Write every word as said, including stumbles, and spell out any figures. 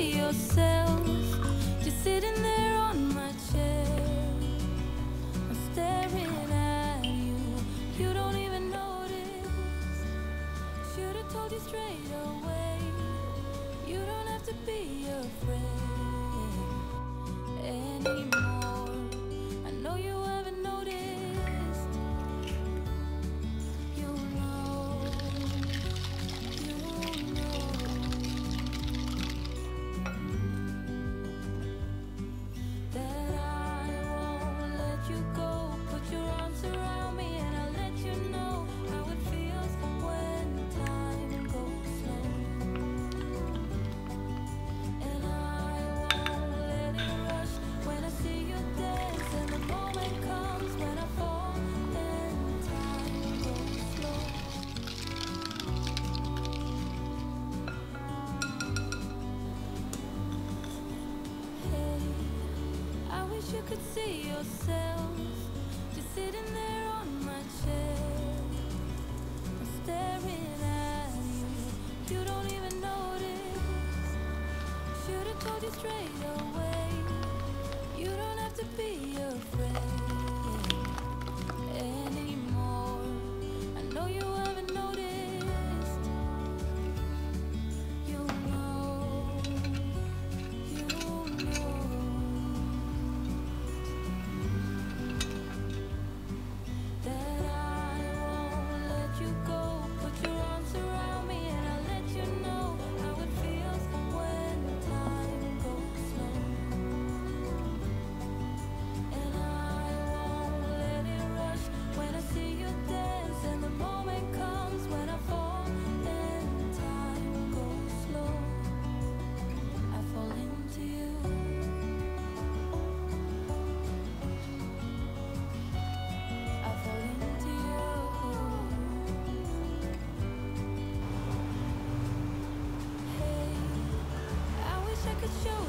yourself. You're sitting there on my chair, I'm staring at you. You don't even notice. Should have told you straight away. You don't have to be afraid anymore. I know you haven't noticed. You know, you know that I won't let you go. Put your arms around me and I'll let you know how it feels when time goes slow. And I won't let it rush when I see you dance. And the moment comes when I fall and time goes slow. Hey, I wish you could see yourself. You're sitting there on my chair, I'm staring at you. You don't even notice. Should have told you straight away. You don't have to be afraid anymore. I know you haven't noticed. You know, you know that I won't let you go. Put your arms around me and I'll let you know how it feels when time goes slow. And I won't let it rush when I see you dance. And the moment comes when I fall and time goes slow. I fall into you. I fall into you. Hey, I wish I could show